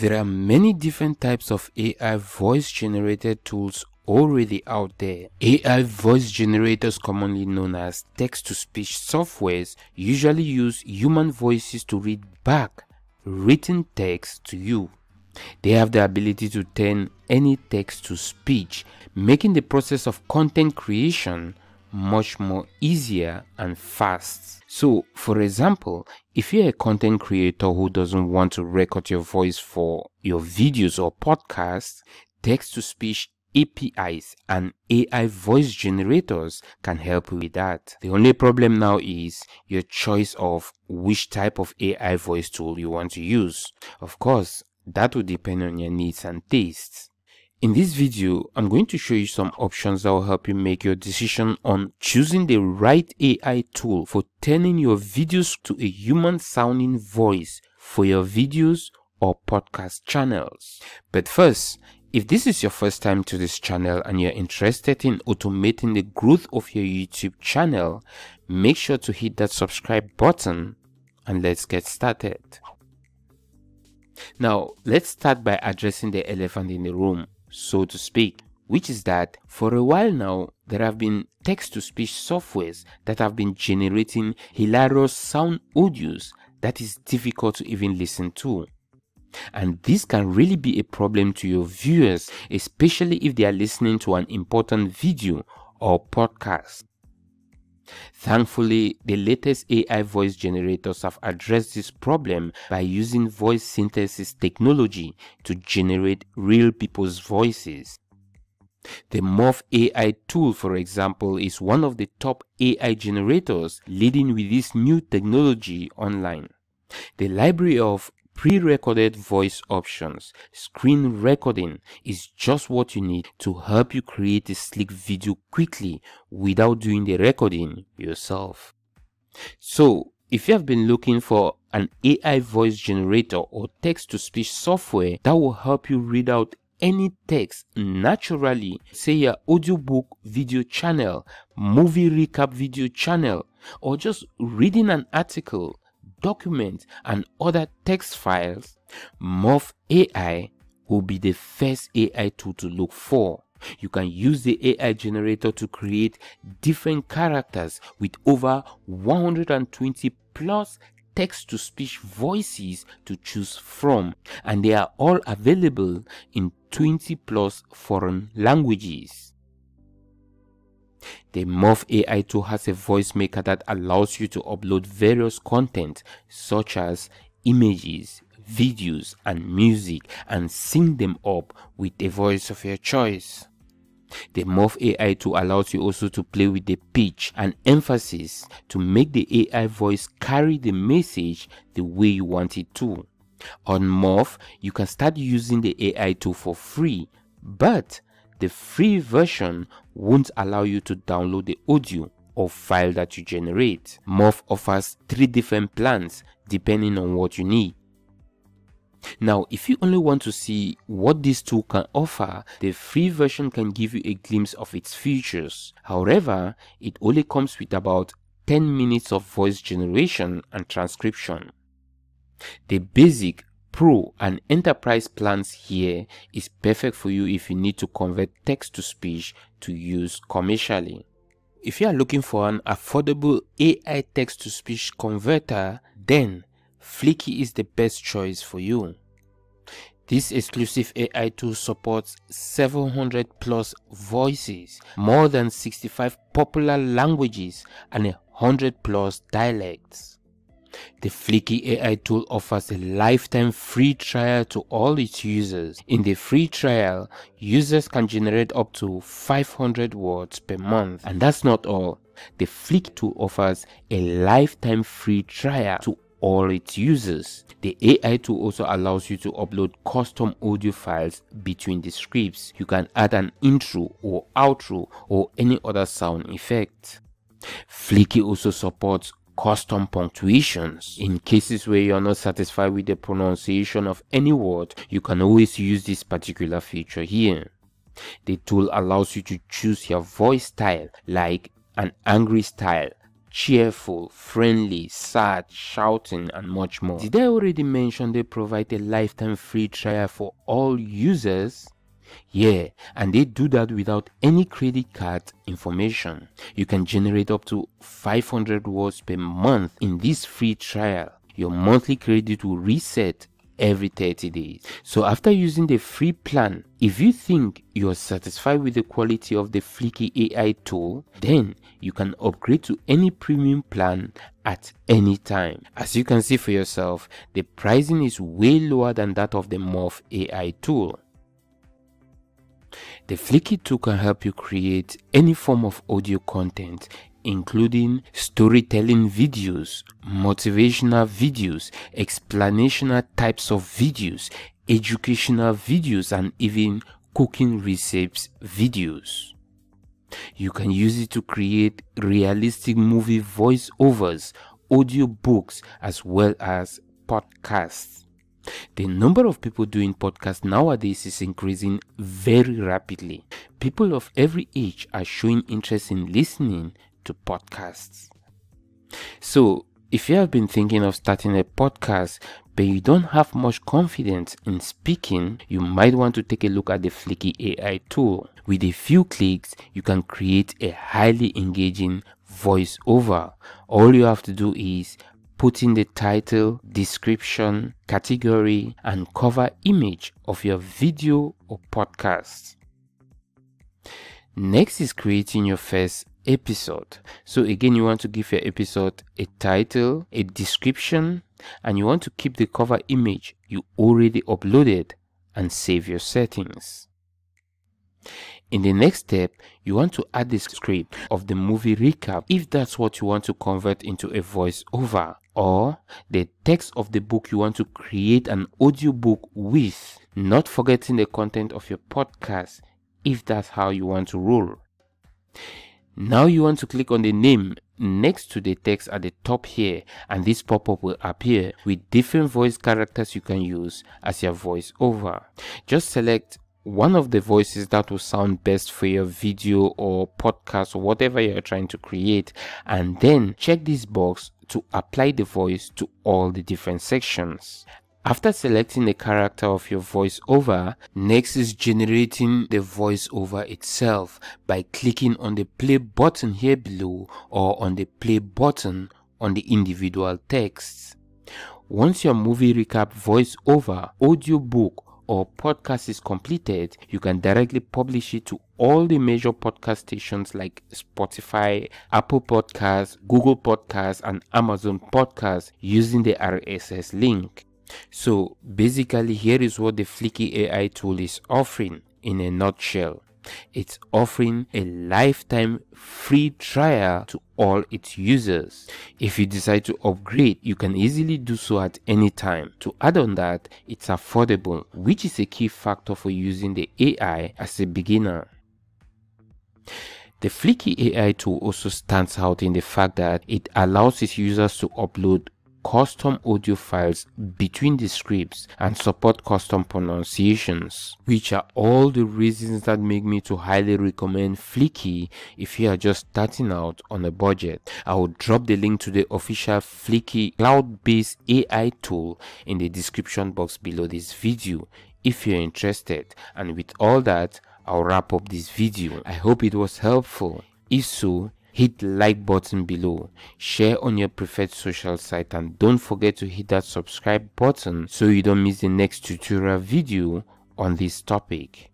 There are many different types of AI voice generated tools already out there. AI voice generators, commonly known as text-to-speech softwares, usually use human voices to read back written text to you. They have the ability to turn any text to speech, making the process of content creation much more easier and fast. So, for example, if you're a content creator who doesn't want to record your voice for your videos or podcasts, text-to-speech APIs and AI voice generators can help you with that. The only problem now is your choice of which type of AI voice tool you want to use. Of course, that will depend on your needs and tastes. In this video, I'm going to show you some options that will help you make your decision on choosing the right AI tool for turning your videos to a human-sounding voice for your videos or podcast channels. But first, if this is your first time to this channel and you're interested in automating the growth of your YouTube channel, make sure to hit that subscribe button and let's get started. Now, let's start by addressing the elephant in the room, so to speak, which is that for a while now, there have been text-to-speech softwares that have been generating hilarious sound audios that is difficult to even listen to. And this can really be a problem to your viewers, especially if they are listening to an important video or podcast. Thankfully, the latest AI voice generators have addressed this problem by using voice synthesis technology to generate real people's voices. The Murf AI tool, for example, is one of the top AI generators leading with this new technology online. The library of pre-recorded voice options, screen recording is just what you need to help you create a slick video quickly without doing the recording yourself. So, if you have been looking for an AI voice generator or text-to-speech software that will help you read out any text naturally, say your audiobook video channel, movie recap video channel, or just reading an article, document and other text files, Murf AI will be the first AI tool to look for. You can use the AI generator to create different characters with over 120 plus text-to-speech voices to choose from, and they are all available in 20 plus foreign languages. The Murf AI tool has a voice maker that allows you to upload various content such as images, videos, and music and sync them up with the voice of your choice. The Murf AI tool allows you also to play with the pitch and emphasis to make the AI voice carry the message the way you want it to. On Murf, you can start using the AI tool for free, but the free version won't allow you to download the audio or file that you generate. Murf offers 3 different plans depending on what you need. Now, if you only want to see what this tool can offer, the free version can give you a glimpse of its features. However, it only comes with about 10 minutes of voice generation and transcription. The basic, Pro and Enterprise plans here is perfect for you if you need to convert text to speech to use commercially. If you are looking for an affordable AI text to speech converter, then Fliki is the best choice for you. This exclusive AI tool supports 700 plus voices, more than 65 popular languages, and 100 plus dialects. The Fliki AI tool offers a lifetime free trial to all its users. In the free trial, users can generate up to 500 words per month. And that's not all. The Fliki tool offers a lifetime free trial to all its users. The AI tool also allows you to upload custom audio files between the scripts. You can add an intro or outro or any other sound effect. Fliki also supports custom punctuations. In cases where you are not satisfied with the pronunciation of any word, you can always use this particular feature here. The tool allows you to choose your voice style, like an angry style, cheerful, friendly, sad, shouting, and much more. Did I already mention they provide a lifetime free trial for all users? Yeah, and they do that without any credit card information. You can generate up to 500 words per month in this free trial. Your monthly credit will reset every 30 days. So after using the free plan, if you think you're satisfied with the quality of the Fliki AI tool, then you can upgrade to any premium plan at any time. As you can see for yourself, the pricing is way lower than that of the Murf AI tool. The Fliki tool can help you create any form of audio content, including storytelling videos, motivational videos, explanational types of videos, educational videos, and even cooking recipes videos. You can use it to create realistic movie voiceovers, audio books, as well as podcasts. The number of people doing podcasts nowadays is increasing very rapidly. People of every age are showing interest in listening to podcasts. So, if you have been thinking of starting a podcast but you don't have much confidence in speaking, you might want to take a look at the Fliki AI tool. With a few clicks, you can create a highly engaging voiceover. All you have to do is put in the title, description, category, and cover image of your video or podcast. Next is creating your first episode. So again, you want to give your episode a title, a description, and you want to keep the cover image you already uploaded and save your settings. In the next step, you want to add the script of the movie recap if that's what you want to convert into a voiceover, or the text of the book you want to create an audiobook with, not forgetting the content of your podcast if that's how you want to roll. Now you want to click on the name next to the text at the top here, and this pop-up will appear with different voice characters you can use as your voiceover. Just select one of the voices that will sound best for your video or podcast or whatever you're trying to create, and then check this box to apply the voice to all the different sections. After selecting the character of your voiceover, next is generating the voiceover itself by clicking on the play button here below or on the play button on the individual texts. Once your movie recap voiceover, audiobook, or podcast is completed, you can directly publish it to all the major podcast stations like Spotify, Apple Podcasts, Google Podcasts, and Amazon Podcasts using the RSS link. So basically, here is what the Fliki AI tool is offering in a nutshell. It's offering a lifetime free trial to all its users. If you decide to upgrade, you can easily do so at any time. To add on that, it's affordable, which is a key factor for using the AI as a beginner. The Fliki AI tool also stands out in the fact that it allows its users to upload custom audio files between the scripts and support custom pronunciations, which are all the reasons that make me to highly recommend Fliki if you are just starting out on a budget. I will drop the link to the official Fliki cloud-based AI tool in the description box below this video if you're interested. And with all that, I'll wrap up this video. I hope it was helpful. If so, hit the like button below, share on your preferred social site, and don't forget to hit that subscribe button so you don't miss the next tutorial video on this topic.